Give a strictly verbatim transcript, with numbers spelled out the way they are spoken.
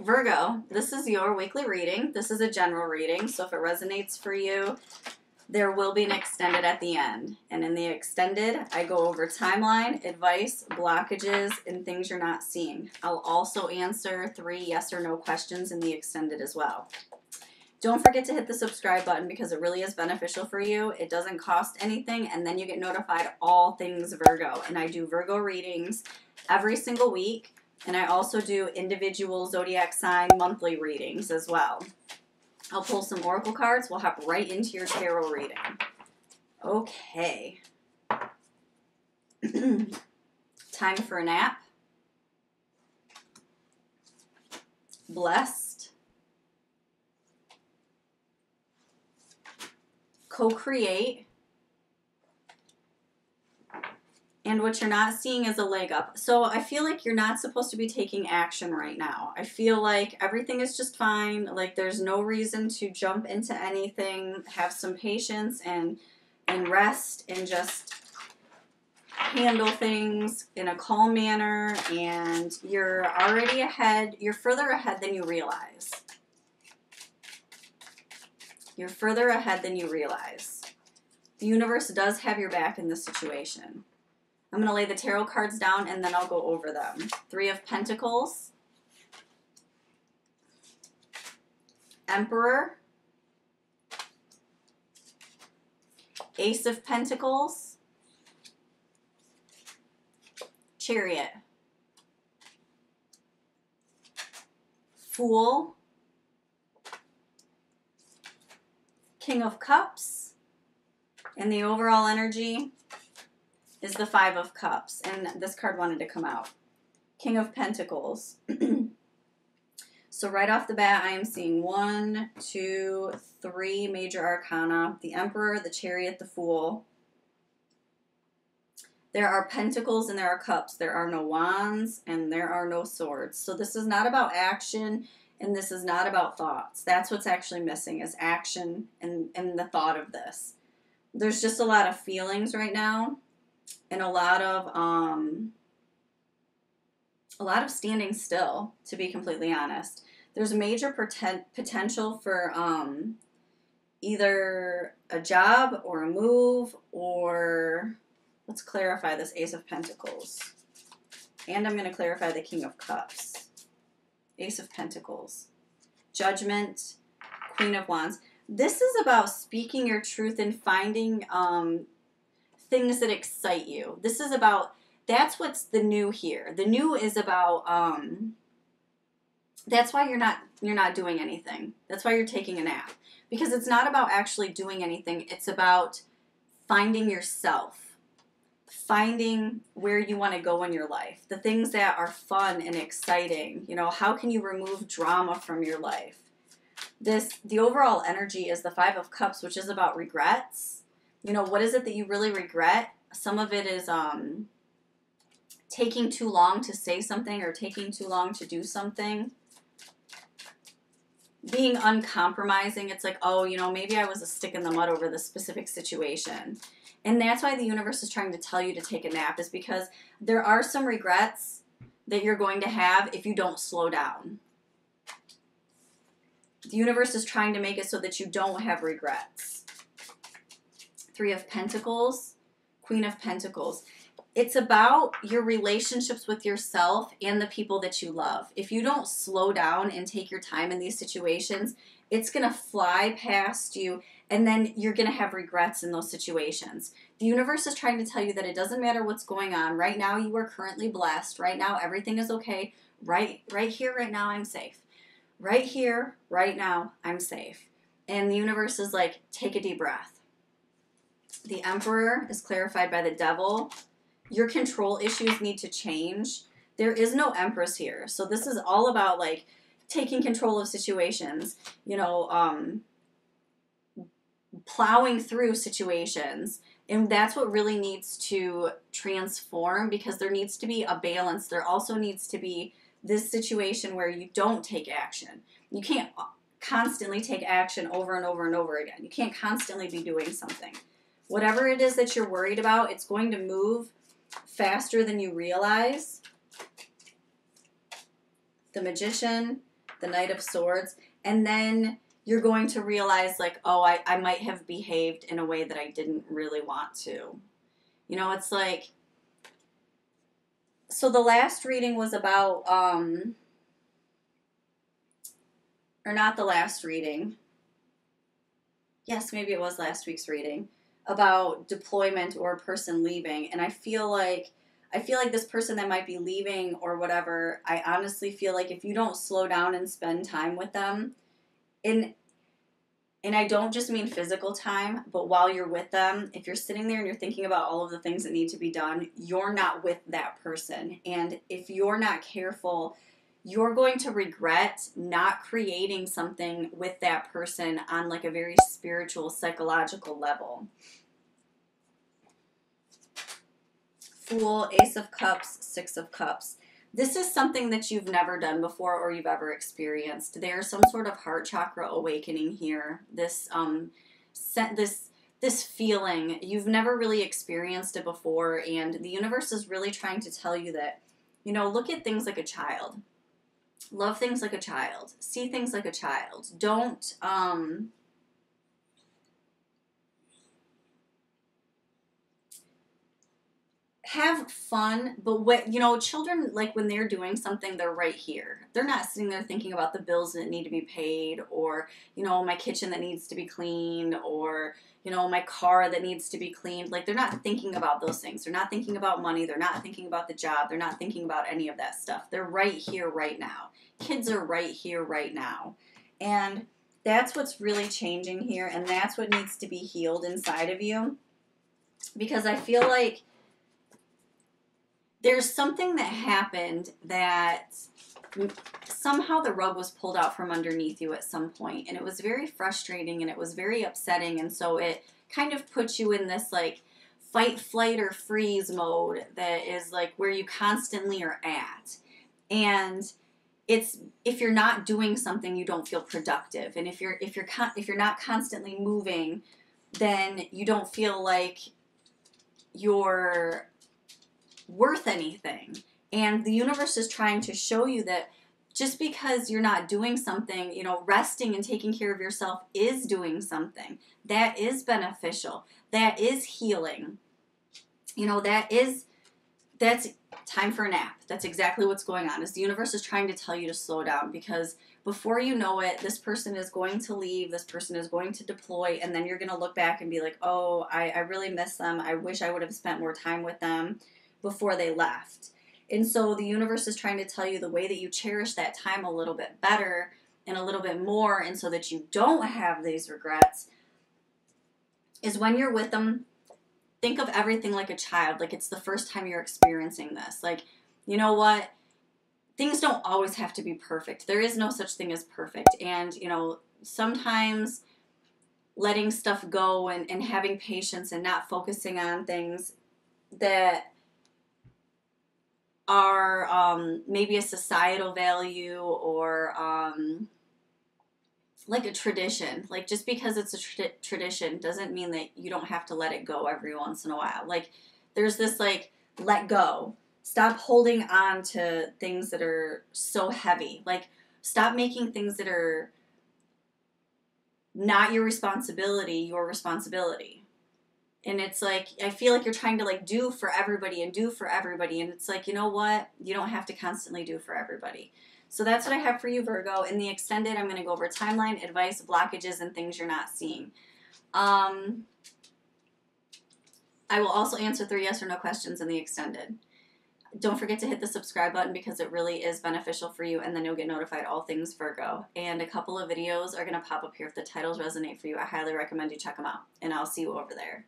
Virgo, this is your weekly reading. This is a general reading, so if it resonates for you, there will be an extended at the end. And in the extended, I go over timeline, advice, blockages, and things you're not seeing. I'll also answer three yes or no questions in the extended as well. Don't forget to hit the subscribe button because it really is beneficial for you. It doesn't cost anything, and then you get notified all things Virgo. And I do Virgo readings every single week. And I also do individual zodiac sign monthly readings as well. I'll pull some oracle cards. We'll hop right into your tarot reading. Okay. Time for a nap. Blessed. Co-create. And what you're not seeing is a leg up. So I feel like you're not supposed to be taking action right now. I feel like everything is just fine. Like there's no reason to jump into anything. Have some patience and, and rest and just handle things in a calm manner. And you're already ahead. You're further ahead than you realize. You're further ahead than you realize. The universe does have your back in this situation. I'm going to lay the tarot cards down and then I'll go over them. Three of Pentacles. Emperor. Ace of Pentacles. Chariot. Fool. King of Cups. And the overall energy is the Five of Cups, and this card wanted to come out. King of Pentacles. So right off the bat, I am seeing one, two, three major arcana. The Emperor, the Chariot, the Fool. There are pentacles and there are cups. There are no wands and there are no swords. So this is not about action and this is not about thoughts. That's what's actually missing is action and, and the thought of this. There's just a lot of feelings right now. And a lot of, um, a lot of standing still, to be completely honest. There's major poten- potential for um, either a job or a move or, let's clarify this Ace of Pentacles. And I'm going to clarify the King of Cups. Ace of Pentacles. Judgment. Queen of Wands. This is about speaking your truth and finding um, things that excite you. This is about, that's what's the new here. The new is about, um, that's why you're not, you're not doing anything. That's why you're taking a nap. Because it's not about actually doing anything. It's about finding yourself. Finding where you want to go in your life. The things that are fun and exciting. You know, how can you remove drama from your life? This, the overall energy is the Five of Cups, which is about regrets. You know, what is it that you really regret? Some of it is um, taking too long to say something or taking too long to do something. Being uncompromising. It's like, oh, you know, maybe I was a stick in the mud over this specific situation. And that's why the universe is trying to tell you to take a nap, is because there are some regrets that you're going to have if you don't slow down. The universe is trying to make it so that you don't have regrets. Three of Pentacles, Queen of Pentacles. It's about your relationships with yourself and the people that you love. If you don't slow down and take your time in these situations, it's going to fly past you, and then you're going to have regrets in those situations. The universe is trying to tell you that it doesn't matter what's going on. Right now, you are currently blessed. Right now, everything is okay. Right, right here, right now, I'm safe. Right here, right now, I'm safe. And the universe is like, take a deep breath. The Emperor is clarified by the Devil. Your control issues need to change. There is no Empress here. So this is all about like taking control of situations, you know, um, plowing through situations. And that's what really needs to transform, because there needs to be a balance. There also needs to be this situation where you don't take action. You can't constantly take action over and over and over again. You can't constantly be doing something. Whatever it is that you're worried about, it's going to move faster than you realize. The Magician, the Knight of Swords, and then you're going to realize, like, oh, I, I might have behaved in a way that I didn't really want to. You know, it's like, so the last reading was about, um, or not the last reading. Yes, maybe it was last week's reading, about deployment or a person leaving. And I feel like, I feel like this person that might be leaving or whatever, I honestly feel like if you don't slow down and spend time with them, and, and I don't just mean physical time, but while you're with them, if you're sitting there and you're thinking about all of the things that need to be done, you're not with that person. And if you're not careful, you're going to regret not creating something with that person on like a very spiritual, psychological level. Fool, Ace of Cups, Six of Cups. This is something that you've never done before or you've ever experienced. There's some sort of heart chakra awakening here. This, um, this, this feeling, you've never really experienced it before, and the universe is really trying to tell you that, you know, look at things like a child. Love things like a child. See things like a child. Don't, um, have fun, but what, you know, children, like when they're doing something, they're right here. They're not sitting there thinking about the bills that need to be paid, or, you know, my kitchen that needs to be cleaned, or, you know, my car that needs to be cleaned. Like, they're not thinking about those things. They're not thinking about money. They're not thinking about the job. They're not thinking about any of that stuff. They're right here, right now. Kids are right here, right now. And that's what's really changing here, and that's what needs to be healed inside of you, because I feel like there's something that happened that somehow the rug was pulled out from underneath you at some point, and it was very frustrating and it was very upsetting, and so it kind of puts you in this like fight, flight, or freeze mode that is like where you constantly are at. And it's, if you're not doing something, you don't feel productive, and if you're if you're con if you're not constantly moving, then you don't feel like you're worth anything. And the universe is trying to show you that just because you're not doing something, you know, resting and taking care of yourself is doing something. That is beneficial. That is healing. You know, that is, that's time for a nap. That's exactly what's going on, is the universe is trying to tell you to slow down, because before you know it, this person is going to leave, this person is going to deploy, and then you're going to look back and be like, oh, I, I really miss them. I wish I would have spent more time with them before they left. And so the universe is trying to tell you the way that you cherish that time a little bit better and a little bit more, and so that you don't have these regrets, is when you're with them, think of everything like a child, like it's the first time you're experiencing this. Like, you know what? Things don't always have to be perfect. There is no such thing as perfect. And, you know, sometimes letting stuff go and, and having patience and not focusing on things that are um, maybe a societal value, or um, like a tradition. Like, just because it's a tra tradition doesn't mean that you don't have to let it go every once in a while. Like, there's this like, let go. Stop holding on to things that are so heavy. Like, stop making things that are not your responsibility, your responsibility. And it's like, I feel like you're trying to like do for everybody and do for everybody. And it's like, you know what? You don't have to constantly do for everybody. So that's what I have for you, Virgo. In the extended, I'm going to go over timeline, advice, blockages, and things you're not seeing. Um, I will also answer three yes or no questions in the extended. Don't forget to hit the subscribe button, because it really is beneficial for you, and then you'll get notified all things Virgo. And a couple of videos are going to pop up here if the titles resonate for you. I highly recommend you check them out, and I'll see you over there.